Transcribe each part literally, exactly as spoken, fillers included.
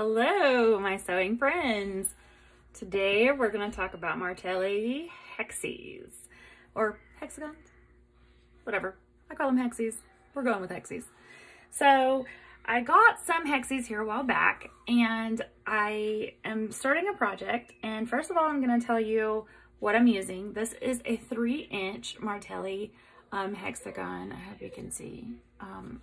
Hello, my sewing friends. Today we're going to talk about Martelli Hexis, or hexagons, whatever. I call them Hexis. We're going with Hexis. So I got some Hexis here a while back, and I am starting a project. And first of all, I'm going to tell you what I'm using. This is a three inch Martelli um, hexagon. I hope you can see. Um,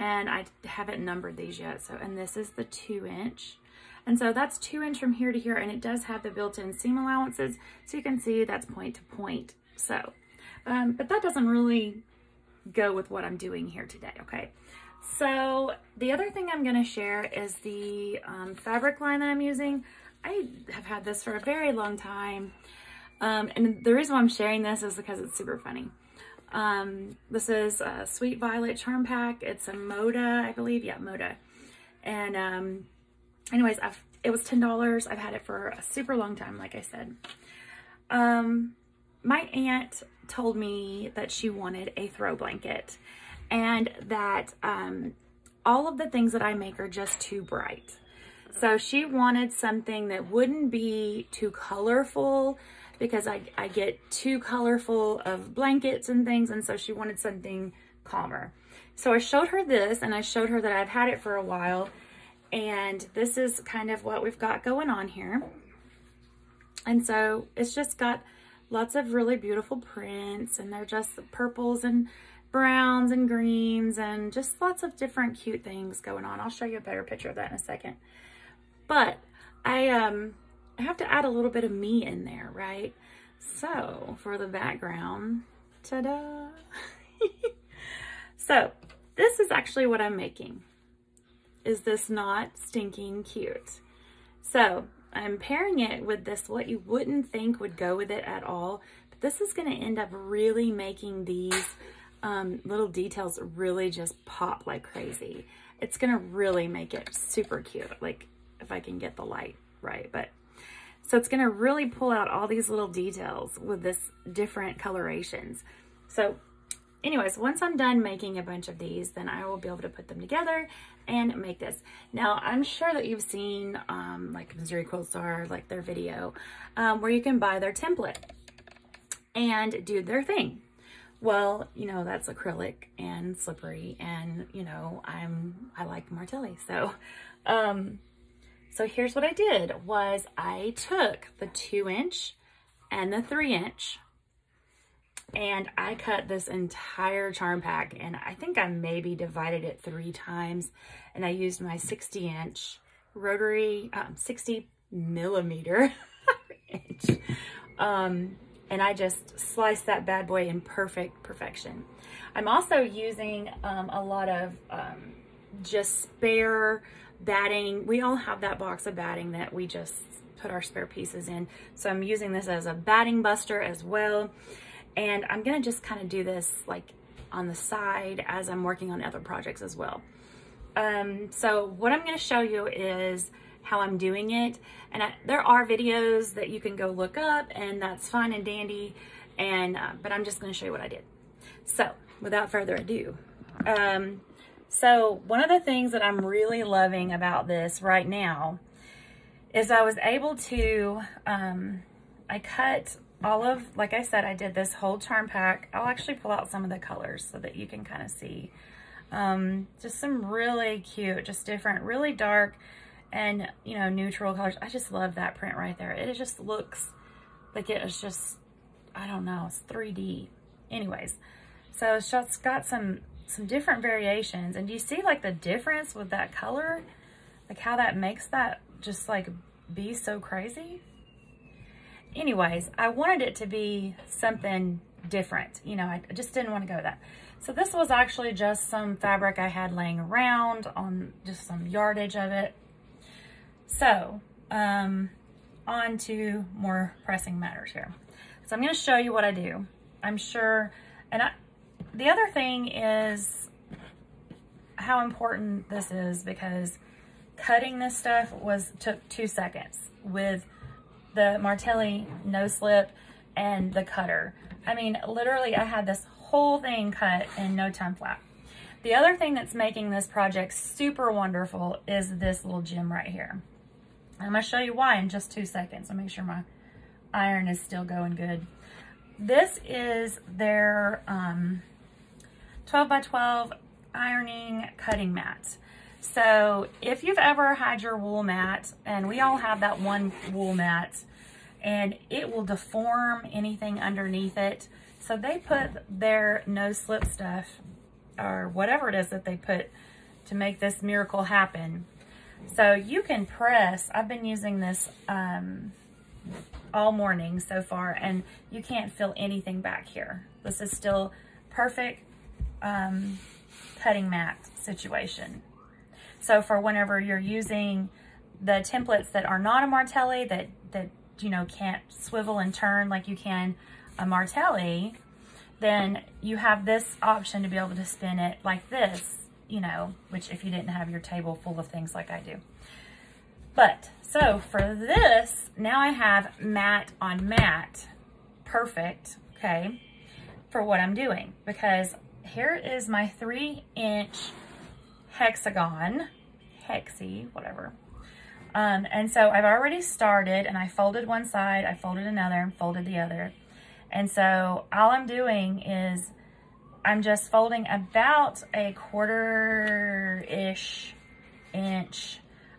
And I haven't numbered these yet. So, and this is the two inch. And so that's two inch from here to here, and it does have the built-in seam allowances. So you can see that's point to point. So, um, but that doesn't really go with what I'm doing here today, okay? So the other thing I'm gonna share is the um, fabric line that I'm using. I have had this for a very long time. Um, and the reason why I'm sharing this is because it's super funny. Um, this is a Sweet Violet Charm Pack. It's a Moda, I believe. Yeah, Moda. And, um, anyways, I've, it was ten dollars. I've had it for a super long time, like I said. Um, my aunt told me that she wanted a throw blanket and that, um, all of the things that I make are just too bright. So she wanted something that wouldn't be too colorful, because I, I get too colorful of blankets and things, and so she wanted something calmer. So I showed her this, and I showed her that I've had it for a while, and this is kind of what we've got going on here. And so it's just got lots of really beautiful prints, and they're just purples and browns and greens and just lots of different cute things going on. I'll show you a better picture of that in a second. But I, um, I have to add a little bit of me in there, right? So for the background, ta-da. So this is actually what I'm making. Is this not stinking cute? So I'm pairing it with this, what you wouldn't think would go with it at all, but this is gonna end up really making these um, little details really just pop like crazy. It's gonna really make it super cute, like if I can get the light right, but so it's gonna really pull out all these little details with this different colorations. So anyways, once I'm done making a bunch of these, then I will be able to put them together and make this. Now, I'm sure that you've seen um, like Missouri Quilt Star, like their video, um, where you can buy their template and do their thing. Well, you know, that's acrylic and slippery, and you know, I'm, I like Martelli, so. Um, So here's what I did, was I took the two inch and the three inch, and I cut this entire charm pack, and I think I maybe divided it three times, and I used my sixty inch rotary, um, sixty millimeter inch, um, and I just sliced that bad boy in perfect perfection. I'm also using um, a lot of um, just spare batting. We all have that box of batting that we just put our spare pieces in. So I'm using this as a batting buster as well. And I'm gonna just kind of do this like on the side as I'm working on other projects as well. Um, so what I'm gonna show you is how I'm doing it. And I, there are videos that you can go look up, and that's fine and dandy. And, uh, but I'm just gonna show you what I did. So without further ado, um, so one of the things that I'm really loving about this right now is I was able to, um, I cut all of, like I said, I did this whole charm pack. I'll actually pull out some of the colors so that you can kind of see, um, just some really cute, just different, really dark and, you know, neutral colors. I just love that print right there. It just looks like it is just, I don't know, it's three D. Anyways, so it's just got some some different variations. And do you see like the difference with that color? Like how that makes that just like be so crazy? Anyways, I wanted it to be something different. You know, I just didn't want to go with that. So this was actually just some fabric I had laying around on just some yardage of it. So um, on to more pressing matters here. So I'm going to show you what I do. I'm sure, and I, the other thing is how important this is, because cutting this stuff was took two seconds with the Martelli no slip and the cutter. I mean, literally I had this whole thing cut in no time flat. The other thing that's making this project super wonderful is this little gem right here. I'm going to show you why in just two seconds. I'll make sure my iron is still going good. This is their um, twelve by twelve ironing cutting mat. So if you've ever had your wool mat, and we all have that one wool mat, and it will deform anything underneath it. So they put their no slip stuff, or whatever it is that they put to make this miracle happen. So you can press, I've been using this um, all morning so far, and you can't feel anything back here. This is still perfect um, cutting mat situation. So for whenever you're using the templates that are not a Martelli, that, that you know, can't swivel and turn like you can a Martelli, then you have this option to be able to spin it like this, you know, which if you didn't have your table full of things like I do. But so for this, now I have mat on mat, perfect, okay, for what I'm doing, because here is my three inch hexagon, Hexi, whatever. Um, and so I've already started, and I folded one side, I folded another, and folded the other. And so all I'm doing is I'm just folding about a quarter-ish inch.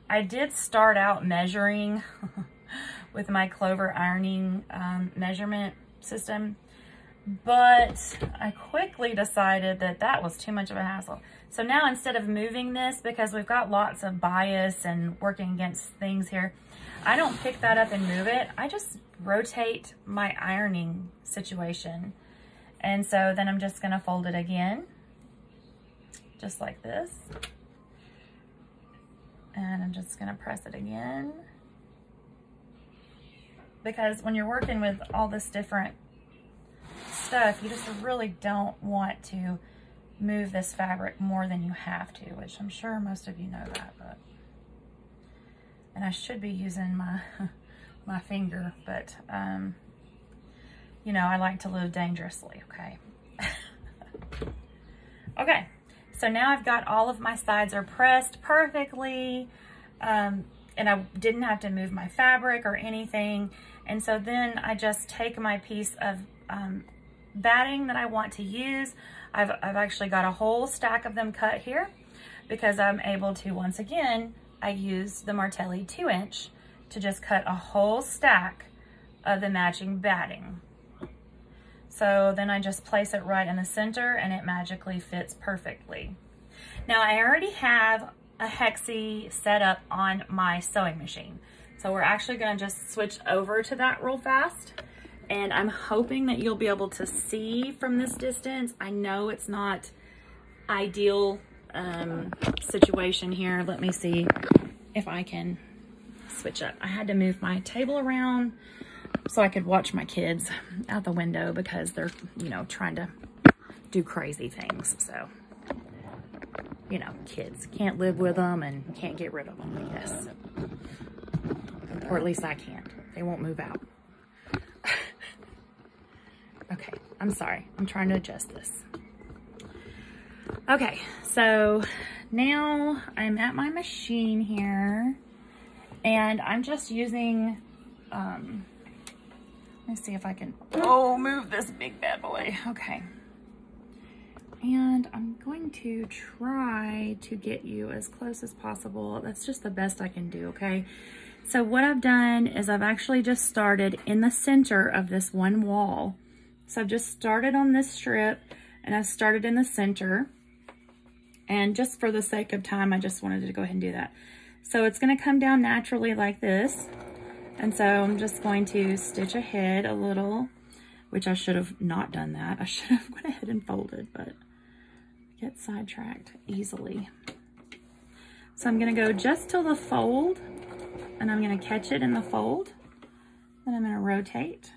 I did start out measuring with my Clover ironing um, measurement system, but I quickly decided that that was too much of a hassle. So now, instead of moving this, because we've got lots of bias and working against things here, I don't pick that up and move it. I just rotate my ironing situation. And so then I'm just gonna fold it again, just like this. And I'm just gonna press it again. Because when you're working with all this different stuff, you just really don't want to move this fabric more than you have to, which I'm sure most of you know that, but. And I should be using my my finger, but um, you know, I like to live dangerously, okay? Okay, so now I've got all of my sides are pressed perfectly, um, and I didn't have to move my fabric or anything. And so then I just take my piece of um, batting that I want to use. I've, I've actually got a whole stack of them cut here, because I'm able to, once again, I use the Martelli two inch to just cut a whole stack of the matching batting. So then I just place it right in the center, and it magically fits perfectly. Now I already have a Hexi set up on my sewing machine. So we're actually gonna just switch over to that real fast. And I'm hoping that you'll be able to see from this distance. I know it's not ideal um, situation here. Let me see if I can switch up. I had to move my table around so I could watch my kids out the window, because they're, you know, trying to do crazy things. So, you know, kids, can't live with them and can't get rid of them, I guess. Or at least I can't. They won't move out. Okay, I'm sorry. I'm trying to adjust this. Okay, so now I'm at my machine here. And I'm just using, um, let me see if I can, oh, move this big bad boy. Okay. And I'm going to try to get you as close as possible. That's just the best I can do, okay? So what I've done is I've actually just started in the center of this one wall. So I've just started on this strip, and I've started in the center. And just for the sake of time, I just wanted to go ahead and do that. So it's going to come down naturally like this. And so I'm just going to stitch ahead a little, which I should have not done that. I should have went ahead and folded, but I get sidetracked easily. So I'm going to go just till the fold, and I'm going to catch it in the fold. Then I'm going to rotate,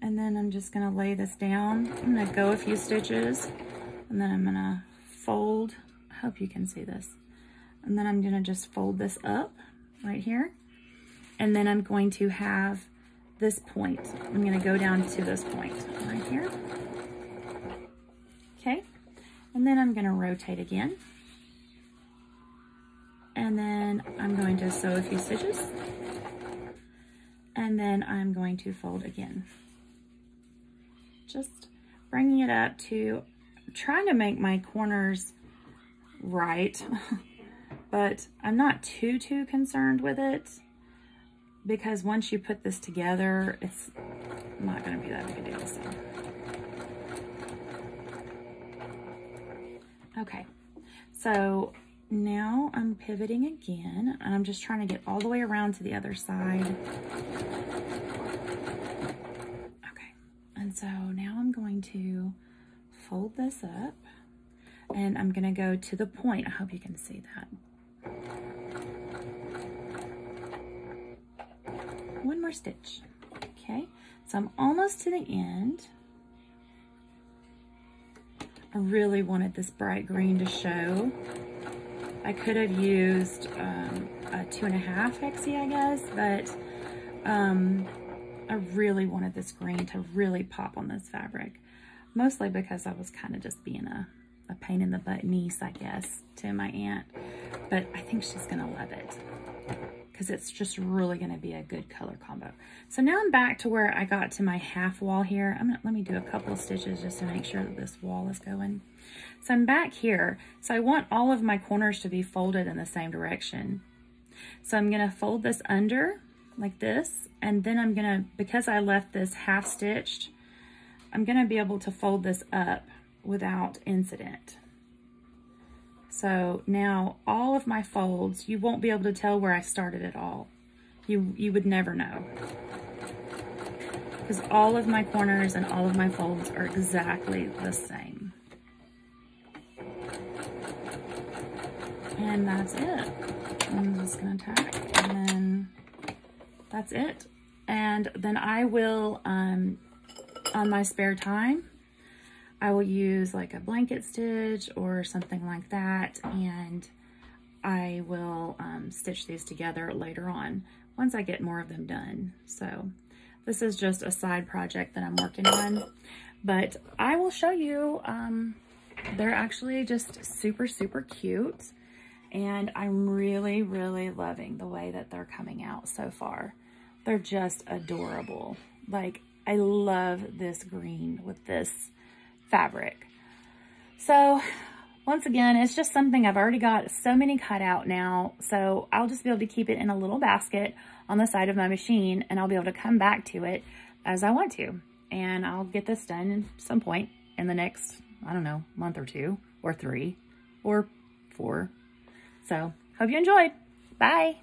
and then I'm just going to lay this down. I'm going to go a few stitches, and then I'm going to fold. I hope you can see this. And then I'm gonna just fold this up right here. And then I'm going to have this point. I'm gonna go down to this point right here. Okay, And then I'm going to rotate again. And then I'm going to sew a few stitches. And then I'm going to fold again. Just bringing it up to, trying to make my corners right, but I'm not too, too concerned with it because once you put this together, it's not going to be that big a deal. So. Okay, so now I'm pivoting again, and I'm just trying to get all the way around to the other side. Okay, and so now I'm going to fold this up, and I'm going to go to the point. I hope you can see that. One more stitch. Okay, so I'm almost to the end. I really wanted this bright green to show. I could have used um, a two and a half Hexi, I guess, but um, I really wanted this green to really pop on this fabric, mostly because I was kind of just being a a pain in the butt niece, I guess, to my aunt, but I think she's gonna love it because it's just really gonna be a good color combo. So now I'm back to where I got to my half wall here. I'm gonna, let me do a couple of stitches just to make sure that this wall is going. So I'm back here. So I want all of my corners to be folded in the same direction. So I'm gonna fold this under like this, and then I'm gonna, because I left this half stitched, I'm gonna be able to fold this up without incident. So now all of my folds, you won't be able to tell where I started at all. You, you would never know. Because all of my corners and all of my folds are exactly the same. And that's it. I'm just gonna tack, and then that's it. And then I will, um, on my spare time, I will use like a blanket stitch or something like that, and I will um, stitch these together later on once I get more of them done. So this is just a side project that I'm working on, but I will show you, um, they're actually just super, super cute, and I'm really, really loving the way that they're coming out so far. They're just adorable. Like, I love this green with this fabric. So once again, it's just something I've already got so many cut out now, so I'll just be able to keep it in a little basket on the side of my machine, and I'll be able to come back to it as I want to, and I'll get this done at some point in the next, I don't know, month or two or three or four. So hope you enjoyed. Bye.